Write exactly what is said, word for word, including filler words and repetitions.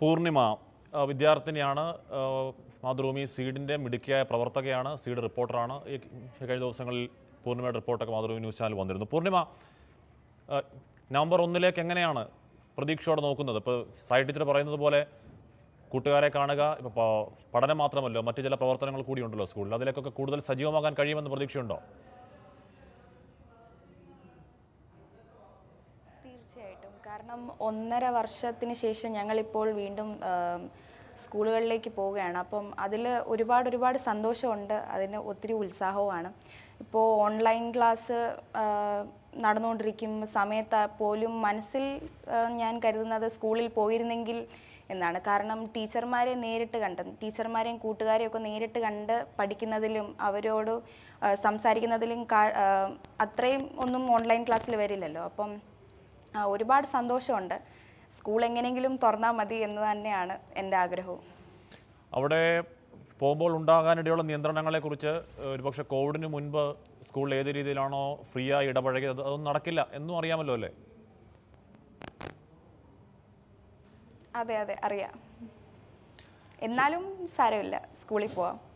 പൂർണിമ വിദ്യാർത്ഥിനിയാണ് മാതൃഭൂമി സീഡിൻ്റെ മിടുക്കിയായ പ്രവർത്തകയാണ് സീഡ് റിപ്പോർട്ടറാണ് കഴിഞ്ഞ ദിവസങ്ങളിൽ പൂർണിമയുടെ റിപ്പോർട്ടൊക്കെ മാതൃഭൂമി ന്യൂസ് ചാനൽ വന്നിരുന്നു പൂർണിമ നവംബർ ഒന്നിലേക്ക് എങ്ങനെയാണ് പ്രതീക്ഷയോടെ നോക്കുന്നത് ഇപ്പോൾ സൈഡ് ടീച്ചർ പറയുന്നത് പോലെ കൂട്ടുകാരെ കാണുക ഇപ്പോൾ പഠനം മാത്രമല്ലോ മറ്റു ചില പ്രവർത്തനങ്ങൾ കൂടിയുണ്ടല്ലോ സ്കൂളിൽ അതിലേക്കൊക്കെ കൂടുതൽ സജീവമാകാൻ കഴിയുമെന്ന് പ്രതീക്ഷയുണ്ടോ തീർച്ചയായിട്ടും കാരണം ഒന്നര വർഷത്തിന് ശേഷം ഞങ്ങൾ ഇപ്പോൾ വീണ്ടും സ്കൂളുകളിലേക്ക് പോവുകയാണ് അപ്പം അതിൽ ഒരുപാട് ഒരുപാട് സന്തോഷമുണ്ട് അതിന് ഒത്തിരി ഉത്സാഹവുമാണ് ഇപ്പോൾ ഓൺലൈൻ ക്ലാസ് നടന്നുകൊണ്ടിരിക്കും സമയത്ത് പോലും മനസ്സിൽ ഞാൻ കരുതുന്നത് സ്കൂളിൽ പോയിരുന്നെങ്കിൽ എന്നാണ് കാരണം ടീച്ചർമാരെ നേരിട്ട് കണ്ട് ടീച്ചർമാരെയും കൂട്ടുകാരെയൊക്കെ നേരിട്ട് കണ്ട് പഠിക്കുന്നതിലും അവരോട് സംസാരിക്കുന്നതിലും അത്രയും ഒന്നും ഓൺലൈൻ ക്ലാസ്സിൽ വരില്ലല്ലോ അപ്പം ഒരുപാട് സന്തോഷമുണ്ട് സ്കൂൾ എങ്ങനെയെങ്കിലും തുറന്നാൽ മതി എന്ന് തന്നെയാണ് എൻ്റെ ആഗ്രഹവും അവിടെ പോകുമ്പോൾ ഉണ്ടാകാനിടയുള്ള നിയന്ത്രണങ്ങളെക്കുറിച്ച് ഒരുപക്ഷെ കോവിഡിന് മുൻപ് സ്കൂളിൽ ഏത് രീതിയിലാണോ ഫ്രീ ആയി ഇടപഴകിയത് അതൊന്നും നടക്കില്ല എന്നും അറിയാമല്ലോ അല്ലേ അതെ അതെ അറിയാം എന്നാലും സാരമില്ല സ്കൂളിൽ പോവാം